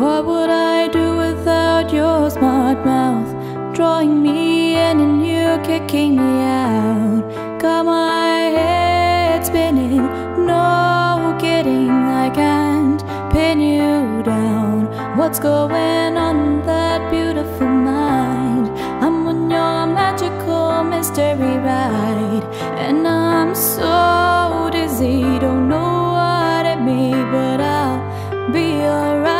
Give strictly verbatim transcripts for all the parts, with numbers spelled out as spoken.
What would I do without your smart mouth, drawing me in and you kicking me out? Got my head spinning, no kidding, I can't pin you down. What's going on in that beautiful mind? I'm on your magical mystery ride, and I'm so dizzy, don't know what it means, but I'll be alright.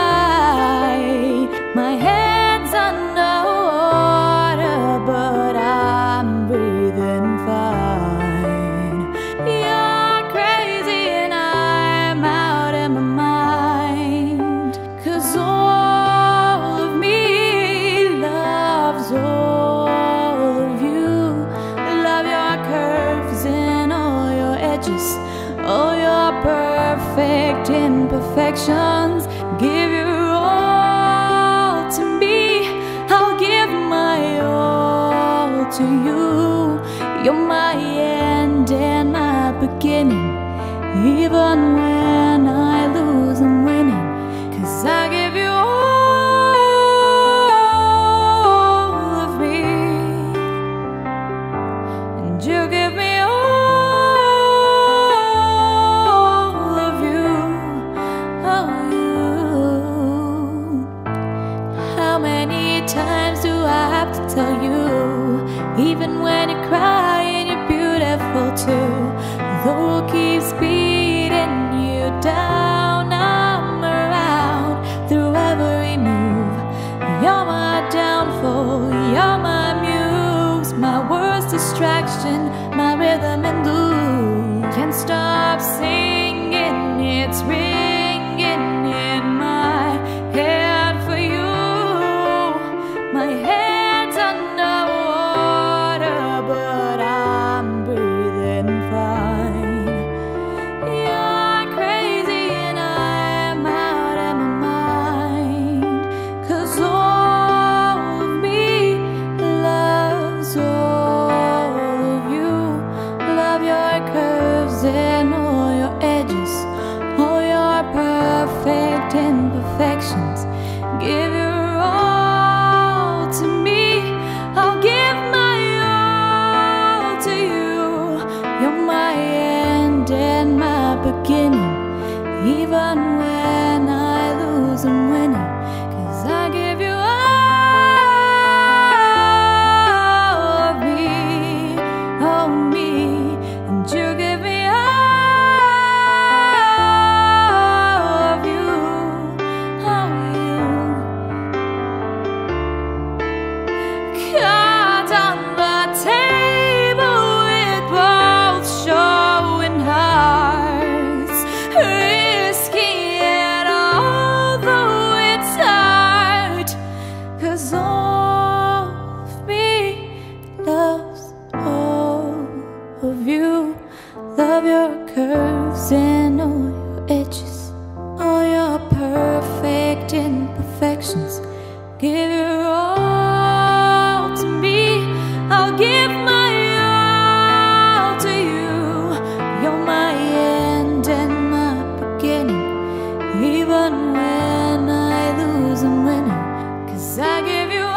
My head's underwater, but I'm breathing fine. You're crazy and I'm out of my mind, 'cause all of me loves all of you. Love your curves and all your edges, all your perfect imperfections. Give you to you, you're my end and my beginning, even when I lose, I'm winning, 'cause I give you all of me, and you give me all of you, all you. How many times do I have to tell you? Even when you're crying, you're beautiful too. Though we'll keep speeding you down, I'm around through every move. You're my downfall, you're my muse, my worst distraction, my rhythm and blues. Can't stop singing, it's ringing in my head for you. My head and all your edges, all your perfect imperfections. Give your all to me, I'll give my all to you. You're my end and my beginning, even when I lose, I'm winning, 'cause I give you all of me, all of me, and you give me of you. Love your curves and all your edges, all your perfect imperfections. Give your all to me, I'll give my all to you. You're my end and my beginning, even when I lose, I'm winning, 'cause I give you all.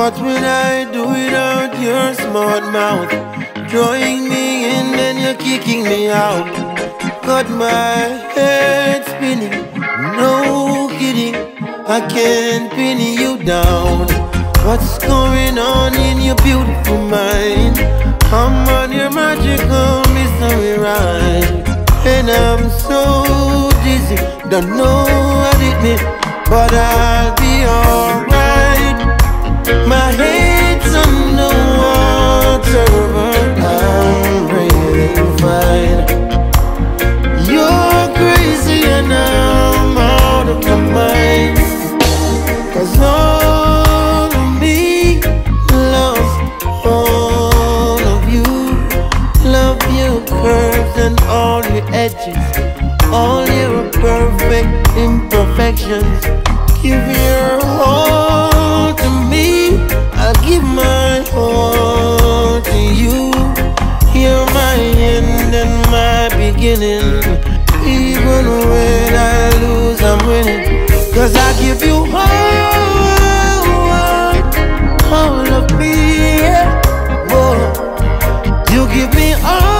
What would I do without your smart mouth, drawing me in and you're kicking me out? Got my head spinning, no kidding, I can't pin you down. What's going on in your beautiful mind? I'm on your magical mystery ride. and I'm so dizzy, don't know what it means, but I'll be alright. My head's on the water, but I'm breathing fine. You're crazy and I'm out of my mind, 'cause all of me loves all of you. Love your curves and all your edges, all your perfect imperfections. Give your all to me, I'll give my all to you. You're my end and my beginning, even when I lose, I'm winning, 'cause I give you all, all of me, yeah. Whoa. You give me all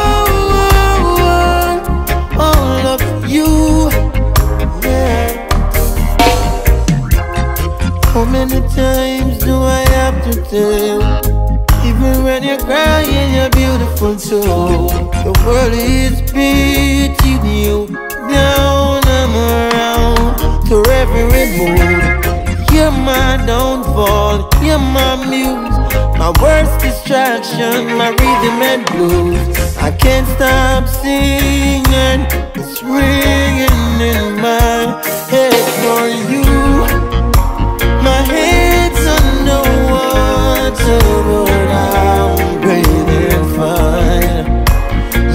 many times do I have to tell? Even when you're crying, you're beautiful too. The world is beating you down and around to every mood. You're my downfall, you're my muse, my worst distraction, my rhythm and blues. I can't stop singing, it's ringing in my head for you. My head's underwater, but I'm breathing fine.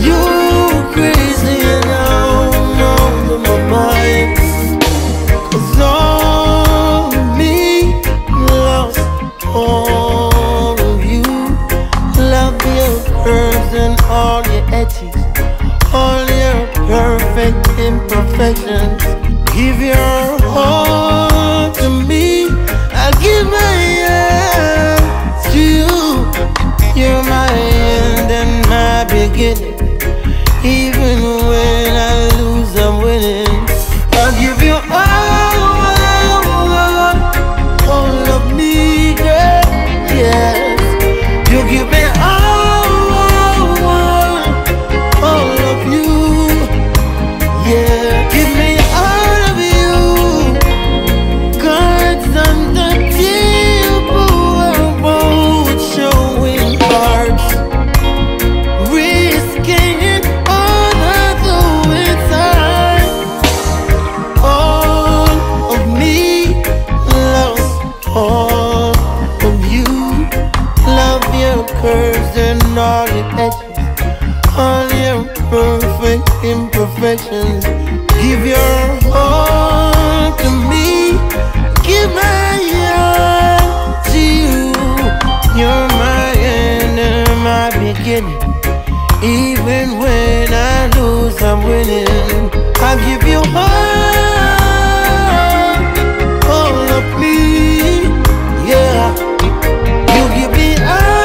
You're crazy and I'm out of my mind, 'cause all of me loves all of you. Love your curves and all your edges, all your perfect imperfections. Give your all to me, give my yes to you. You're my end and my beginning, even when I lose, I'm winning. I'll give you all, all, all of me, girl, yes. You give me all, all, all of you, yeah. Give me all of you, God's under all your edges, all your perfect imperfections. Give your all to me, give my all to you. You're my end and my beginning, even when I lose, I'm winning. I'll give you all, all of me, yeah. You give me all,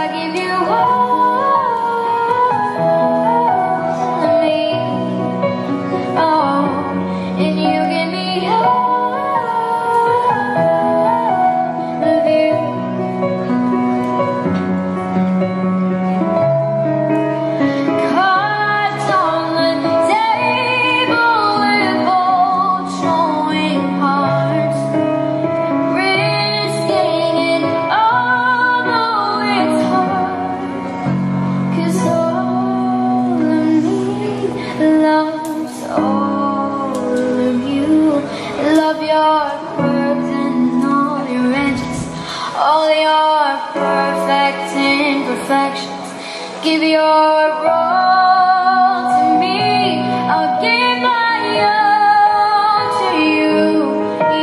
All of you, love your quirks and all your edges, all your perfect imperfections. Give your all to me, I'll give my all to you.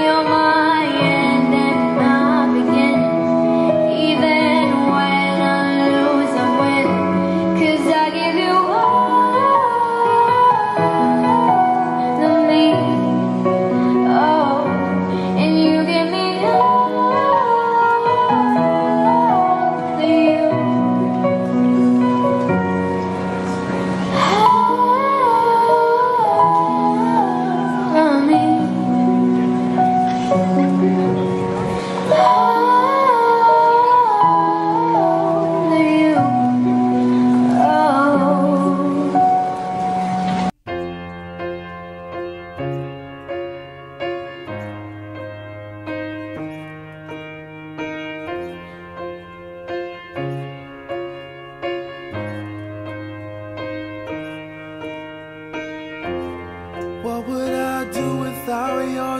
You're my end and my beginning, even when I lose I win, 'cause I give you all. What would I do without your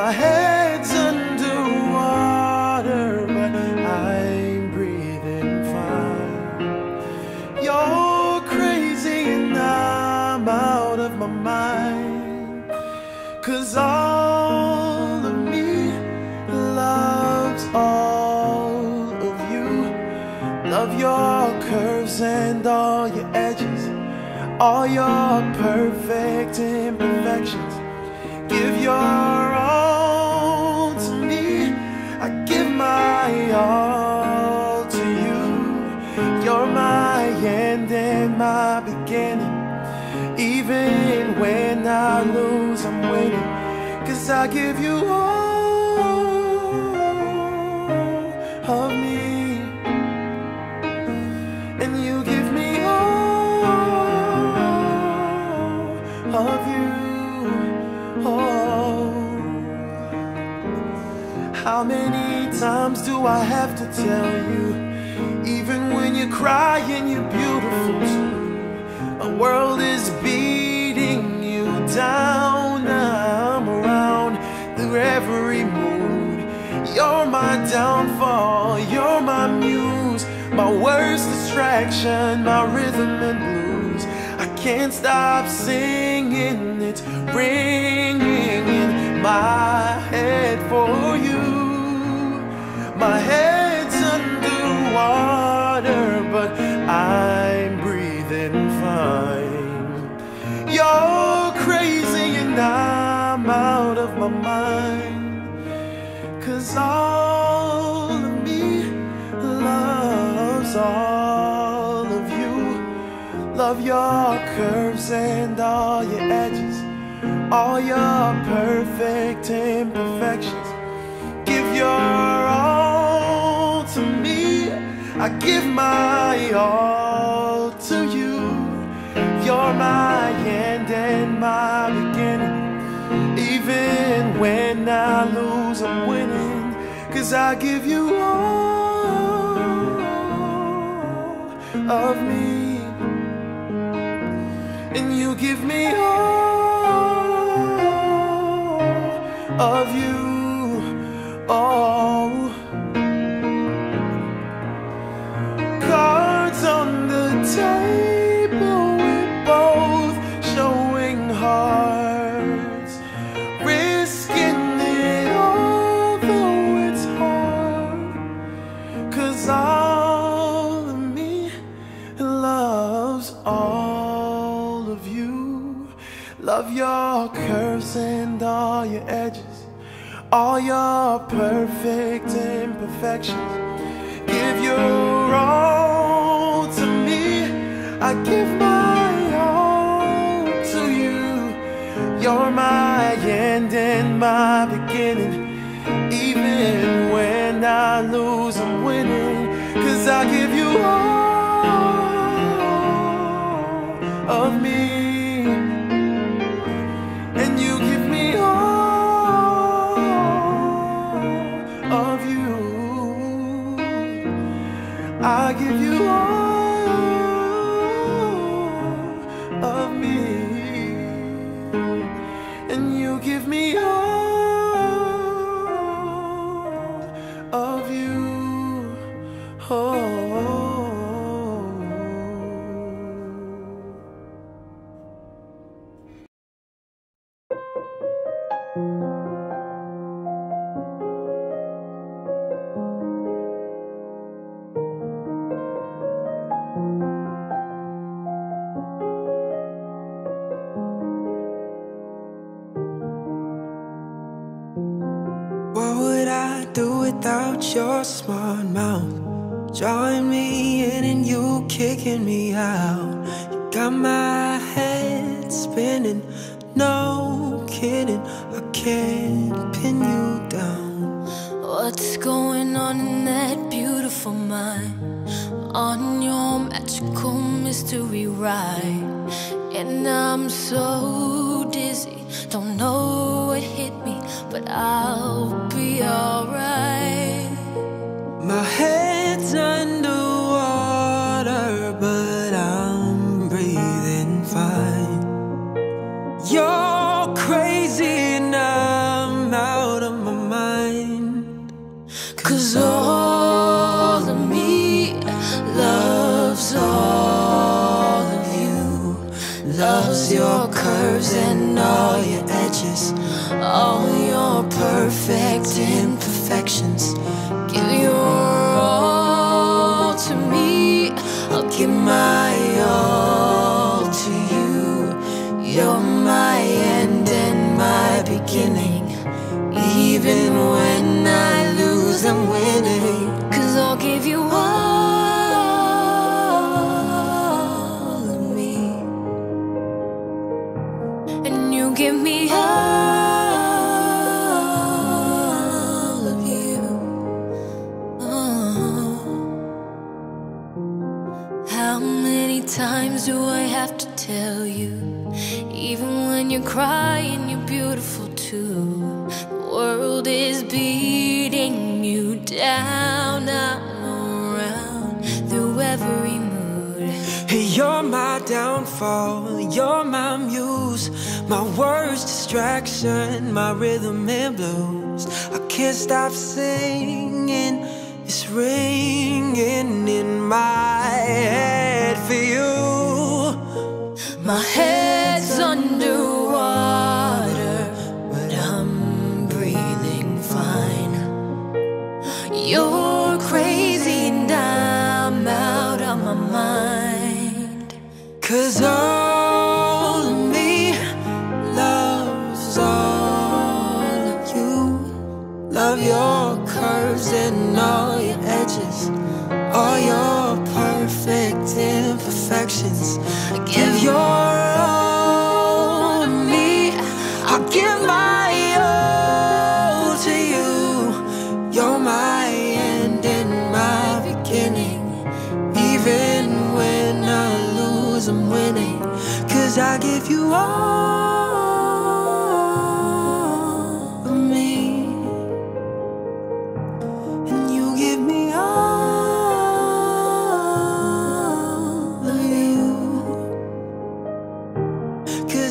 My head's underwater, but I'm breathing fine. You're crazy and I'm out of my mind, 'cause all of me loves all of you. Love your curves and all your edges, all your perfect imperfections. Give your all to me, I give my all to you. You're my end and my beginning, even when I lose I'm winning, 'cause I give you all of me, and you give me all of you. Oh, how many times do I have to tell you, even when you're crying you're beautiful too. My world is beating you down, I'm around through every mood. You're my downfall, you're my muse, my worst distraction, my rhythm and blues. I can't stop singing, it's ringing in my head for you. My head's underwater, but I'm breathing fine. You're crazy and I'm out of my mind, 'cause all of me loves all. Love your curves and all your edges, all your perfect imperfections. Give your all to me, I give my all to you. You're my end and my beginning, even when I lose I'm winning, 'cause I give you all of me, and you give me all of you. Oh, God. your curves and all your edges, all your perfect imperfections. Give your all to me, I give my all to you. You're my end and my beginning, even when I lose I'm winning, 'cause I give you all of me. I give you all of me, and you give me all of you. Oh. Without your smart mouth, drawing me in and you kicking me out. You got my head spinning, no kidding, I can't pin you down. What's going on in that beautiful mind, on your magical mystery ride? And I'm so dizzy, don't know what hit me, but I'll be alright. My head's underwater, but I'm breathing fine. You're crazy and I'm out of my mind. 'Cause all of me loves all of you, loves your curves and all your edges, all your perfect imperfections. Give your all to me, I'll give my all to you. You're my end and my beginning, even when I lose I'm winning, 'cause I'll give you all of me, and you give me all. Times do I have to tell you, even when you're crying you're beautiful too. The world is beating you down, I'm around through every mood. Hey, you're my downfall, you're my muse, my worst distraction, my rhythm and blues. I can't stop singing, it's ringing in my head for you. My head's underwater, but I'm breathing fine. You're crazy and I'm out of my mind. 'Cause all of me loves all of you, love your curves and all your edges, all your perfect imperfections. I give your all to me, I give my all to you. You're my end and my beginning, even when I lose I'm winning, 'cause I give you all.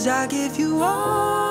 I give you all.